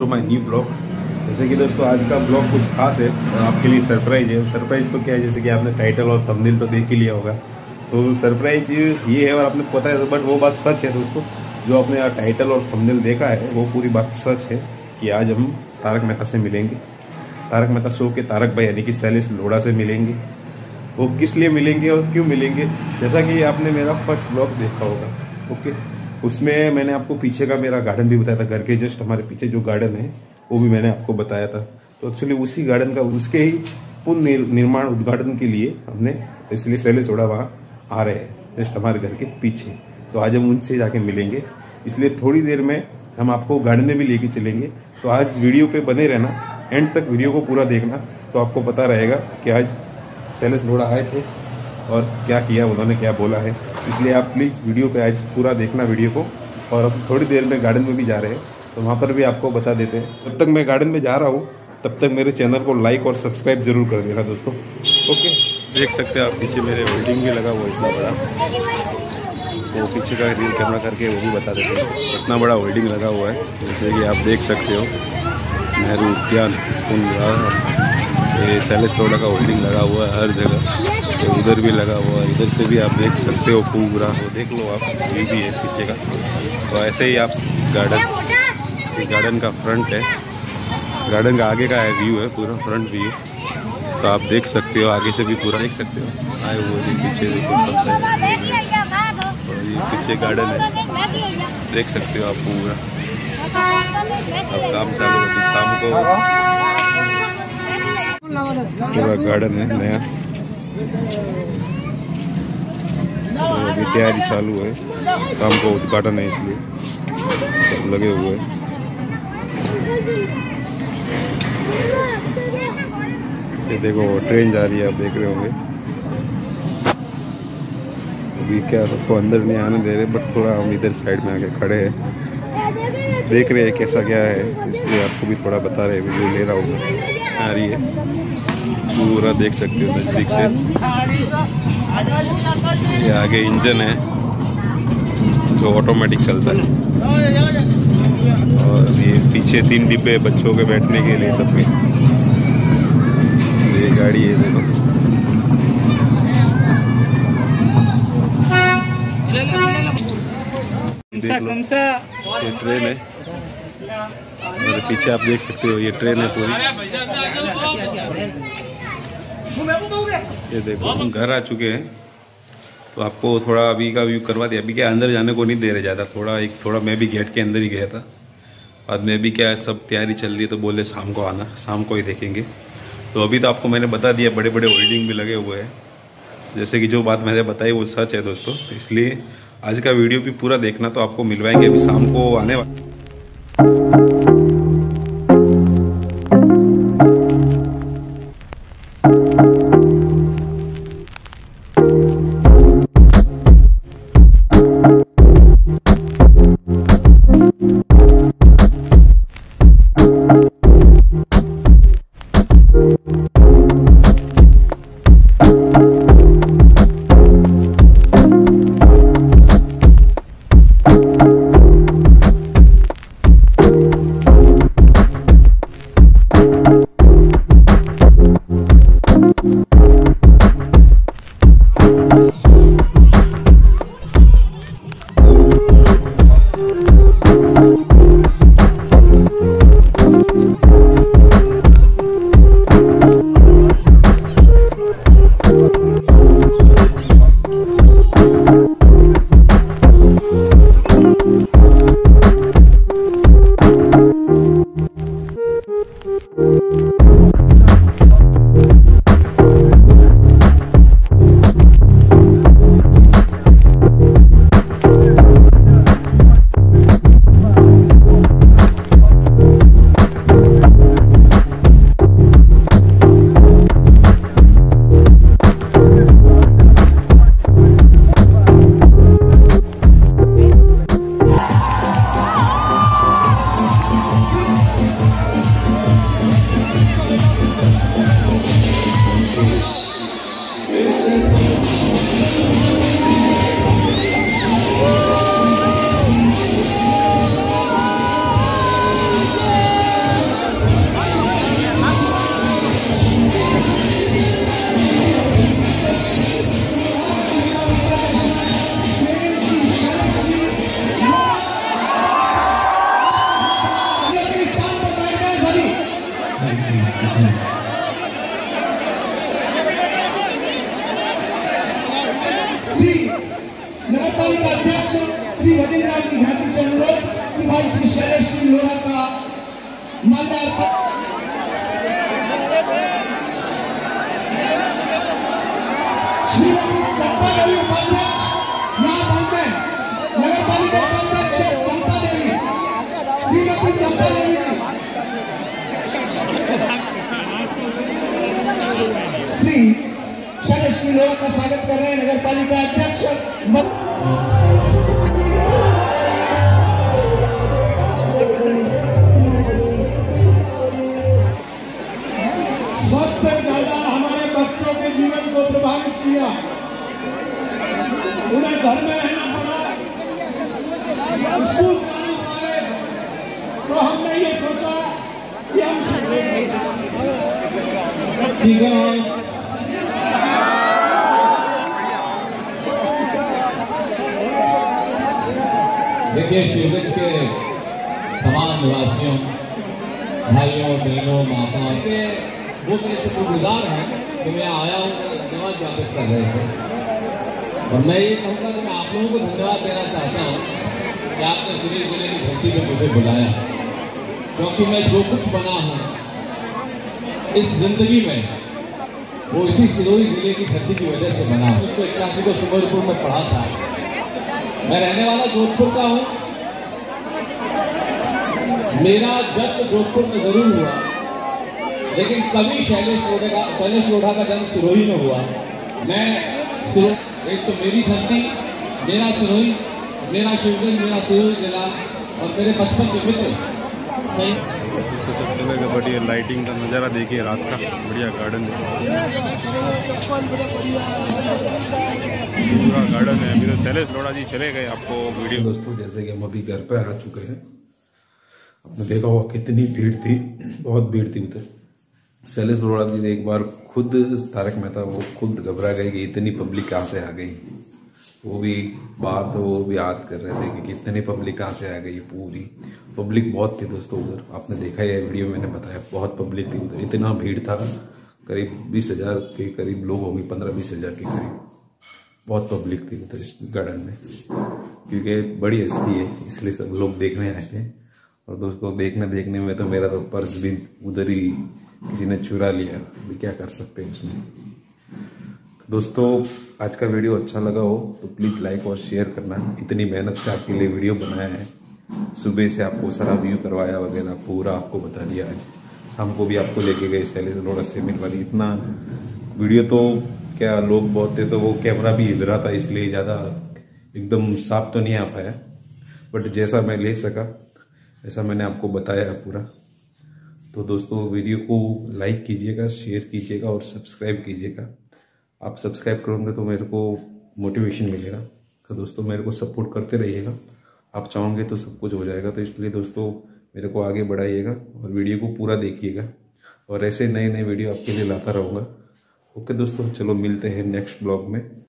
तो my new blog. जैसे कि दोस्तों आज का ब्लॉग कुछ खास है और आपके लिए सरप्राइज है। सरप्राइज तो क्या है, जैसे कि आपने टाइटल और थंबनेल तो देख ही लिया होगा, तो सरप्राइज ये है और आपने पता है, बट वो बात सच है दोस्तों। जो आपने टाइटल और थंबनेल देखा है वो पूरी बात सच है कि आज हम तारक मेहता से मिलेंगे। तारक मेहता शो के तारक भाई यानी कि शैलेश लोढ़ा से मिलेंगे। वो किस लिए मिलेंगे और क्यों मिलेंगे, जैसा कि आपने मेरा फर्स्ट ब्लॉग देखा होगा, ओके, उसमें मैंने आपको पीछे का मेरा गार्डन भी बताया था। घर के जस्ट हमारे पीछे जो गार्डन है वो भी मैंने आपको बताया था। तो एक्चुअली उसी गार्डन का उसके ही पुनर्निर्माण उद्घाटन के लिए हमने इसलिए शैलेश लोढ़ा वहाँ आ रहे हैं, जस्ट हमारे घर के पीछे। तो आज हम उनसे जाके मिलेंगे, इसलिए थोड़ी देर में हम आपको गार्डन में भी लेके चलेंगे। तो आज वीडियो पर बने रहना, एंड तक वीडियो को पूरा देखना, तो आपको पता रहेगा कि आज शैलेश लोढ़ा आए थे और क्या किया उन्होंने, क्या बोला है। इसलिए आप प्लीज़ वीडियो पे आज पूरा देखना वीडियो को। और अब थोड़ी देर में गार्डन में भी जा रहे हैं, तो वहाँ पर भी आपको बता देते हैं। जब तक मैं गार्डन में जा रहा हूँ तब तक मेरे चैनल को लाइक और सब्सक्राइब जरूर कर देना दोस्तों, ओके। देख सकते हैं आप पीछे मेरे होल्डिंग भी लगा हुआ इतना बड़ा, वो पीछे का रील कैमरा करके वो भी बता देते हैं। इतना बड़ा होल्डिंग लगा हुआ है जैसे कि आप देख सकते हो, नेहरू उद्यान ये शैलेश लोढ़ा का होल्डिंग लगा हुआ है हर जगह, उधर भी लगा हुआ है, इधर से भी आप देख सकते हो पूरा। तो देख लो आप ये भी है पीछे का। तो ऐसे ही आप गार्डन का फ्रंट है, गार्डन का आगे का है व्यू है, पूरा फ्रंट व्यू। तो आप देख सकते हो आगे से भी पूरा देख सकते हो, आए हुए भी पीछे भी सब है। तो ये पीछे गार्डन है, देख सकते हो आप पूरा। अब काम चालू होगी शाम को, पूरा गार्डन है नया, अभी तैयारी चालू है, शाम को उद्घाटन है इसलिए सब लगे हुए हैं। ये देखो ट्रेन जा रही है, आप देख रहे होंगे। अभी क्या सबको अंदर नहीं आने दे रहे, बट थोड़ा हम इधर साइड में आके खड़े हैं, देख रहे हैं कैसा क्या है, इसलिए आपको भी थोड़ा बता रहे हैं। वीडियो ले रहा हूँ आ रही है, पूरा देख सकते हो नजदीक से। ये आगे इंजन है जो ऑटोमेटिक चलता है, और ये पीछे तीन डिब्बे बच्चों के बैठने के लिए सब में। ये गाड़ी है देखो, ये ट्रेन है, और पीछे आप देख सकते हो ये ट्रेन है पूरी। ये देखो हम घर आ चुके हैं, तो आपको थोड़ा अभी का व्यू करवा दिया। अभी क्या अंदर जाने को नहीं दे रहे ज़्यादा, थोड़ा मैं भी गेट के अंदर ही गया था, बाद में भी क्या सब तैयारी चल रही है, तो बोले शाम को आना, शाम को ही देखेंगे। तो अभी तो आपको मैंने बता दिया, बड़े बड़े होल्डिंग भी लगे हुए हैं, जैसे कि जो बात मैंने बताई वो सच है दोस्तों। इसलिए आज का वीडियो भी पूरा देखना, तो आपको मिलवाएंगे अभी शाम को आने वाले। श्री नगरपालिका अध्यक्ष श्री वजेंद्र राम की झांकी से अनुरोध कि भाई श्री शैलेश लोढ़ा का माल्यार्पण लोगों का स्वागत कर रहे हैं नगर पालिका अध्यक्ष। सबसे ज्यादा हमारे बच्चों के जीवन को प्रभावित किया, उन्हें घर में रहना पड़ा, स्कूल जाना पड़े, तो हमने ये सोचा कि हम ठीक है शिवगढ़ के तमाम निवासियों, भाइयों, बहनों, माताओं के वो मेरे शुक्रगुजार हैं कि मैं आया हूँ, धन्यवाद ज्ञापित कर रहे थे। और मैं ये कहूँगा कि मैं आप लोगों को धन्यवाद देना चाहता हूँ कि आपने सिरोही जिले की धरती पर मुझे बुलाया, क्योंकि मैं जो कुछ बना हूँ इस जिंदगी में वो इसी सिरोही जिले की धरती की वजह से बना हूँ। 1981 को सुबहपुर में पढ़ा था, मैं रहने वाला जोधपुर का हूँ। मेरा जन्म जोधपुर में जरूर हुआ, लेकिन कभी शैलेश लोढ़ा का जन्म सिरोही में हुआ। मैं एक तो मेरी धरती, मेरा सिरोही, मेरा शिवगढ़, मेरा सिरोही जिला और मेरे बचपन के मित्र। सही बढ़िया लाइटिंग का नज़ारा देखिए, रात का बढ़िया गार्डन पूरा गार्डन है। मेरे शैलेश लोढ़ा जी चले गए आपको वीडियो। दोस्तों, जैसे कि हम अभी घर पर आ चुके हैं, आपने देखा होगा कितनी भीड़ थी, बहुत भीड़ थी उधर। शैलेश लोढ़ा जी ने एक बार खुद, तारक मेहता वो खुद घबरा गए कि इतनी पब्लिक कहाँ से आ गई। वो भी याद कर रहे थे कि इतनी पब्लिक कहाँ से आ गई। पूरी पब्लिक बहुत थी दोस्तों उधर, आपने देखा है वीडियो मैंने बताया, बहुत पब्लिक थी उधर, इतना भीड़ था, करीब 20,000 के करीब लोग होंगे, 15-20,000 के करीब बहुत पब्लिक थी उधर इस गार्डन में, क्योंकि बड़ी हस्ती है इसलिए सब लोग देखने आए थे। और दोस्तों देखने में तो मेरा तो पर्स भी उधर ही किसी ने चुरा लिया, अभी क्या कर सकते हैं उसमें। तो दोस्तों, आज का वीडियो अच्छा लगा हो तो प्लीज़ लाइक और शेयर करना। इतनी मेहनत से आपके लिए वीडियो बनाया है, सुबह से आपको सारा व्यू करवाया वगैरह, पूरा आपको बता दिया। आज शाम को भी आपको लेके गए शैलेश लोढ़ा से मिलवाई। इतना वीडियो तो क्या, लोग बहुत थे तो वो कैमरा भी हिल रहा था, इसलिए ज़्यादा एकदम साफ तो नहीं आ पाया, बट जैसा मैं ले सका ऐसा मैंने आपको बताया पूरा। तो दोस्तों, वीडियो को लाइक कीजिएगा, शेयर कीजिएगा और सब्सक्राइब कीजिएगा। आप सब्सक्राइब करोगे तो मेरे को मोटिवेशन मिलेगा। तो दोस्तों, मेरे को सपोर्ट करते रहिएगा, आप चाहोगे तो सब कुछ हो जाएगा। तो इसलिए दोस्तों, मेरे को आगे बढ़ाइएगा और वीडियो को पूरा देखिएगा, और ऐसे नए नए वीडियो आपके लिए लाता रहूँगा। ओके दोस्तों, चलो मिलते हैं नेक्स्ट ब्लॉग में।